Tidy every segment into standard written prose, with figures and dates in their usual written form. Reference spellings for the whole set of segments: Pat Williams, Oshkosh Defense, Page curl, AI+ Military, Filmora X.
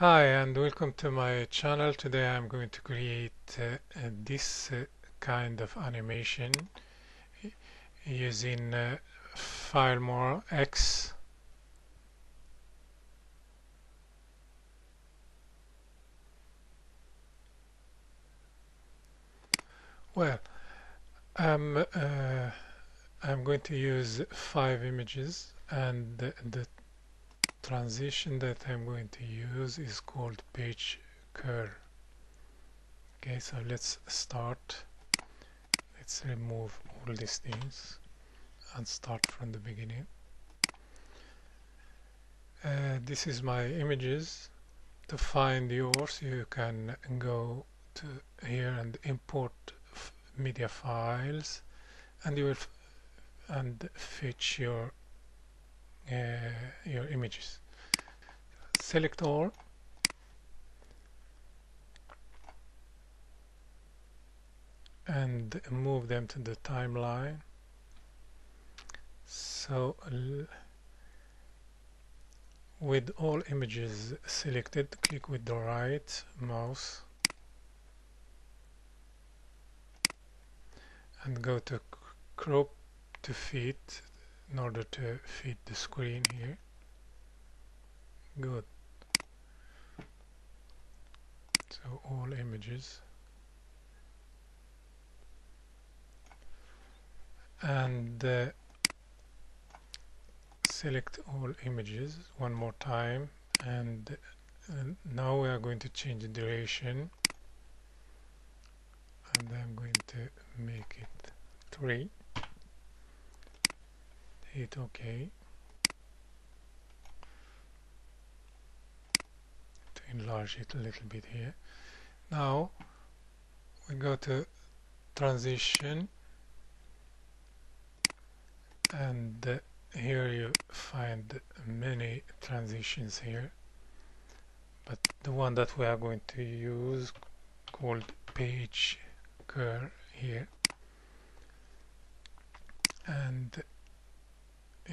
Hi and welcome to my channel. Today I'm going to create this kind of animation using Filmora X. Well, I'm going to use 5 images, and the transition that I'm going to use is called Page curl. Okay, so let's start. Let's remove all these things and start from the beginning. This is my images. To find yours, you can go to here and import media files, and you will fetch your images. Select all, and move them to the timeline. So with all images selected, click with the right mouse and go to crop to fit in order to fit the screen here. Good. So all images. And select all images one more time. And now we are going to change the duration. And I'm going to make it 3. Hit OK to enlarge it a little bit here. Now we go to transition, and here you find many transitions here, but the one that we are going to use called Page curl here, and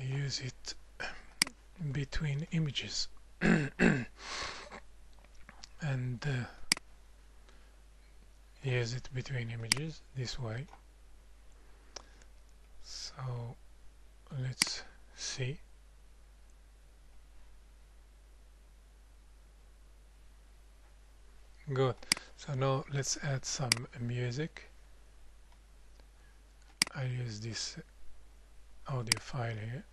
use it between images and use it between images this way. So let's see. Good. So now let's add some music. I use this audio file here.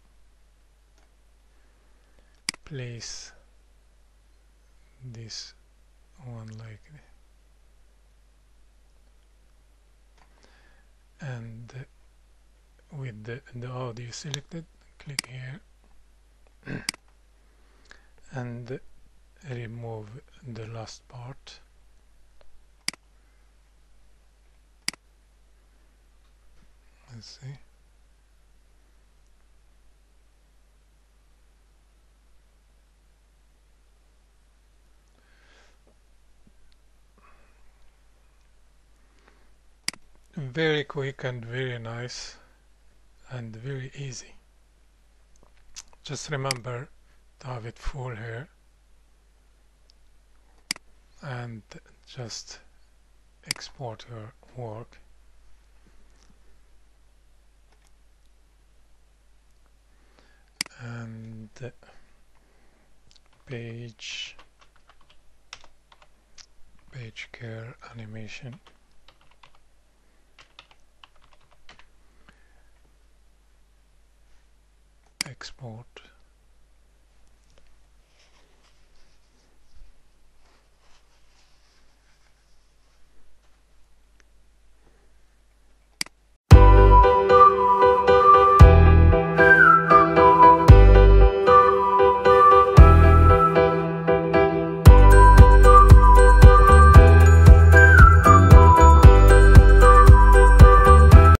Place this one like that. And with the audio selected, click here and remove the last part. Let's see. Very quick and very nice and very easy. Just remember to have it full here and just export your work. And page curl animation. Export.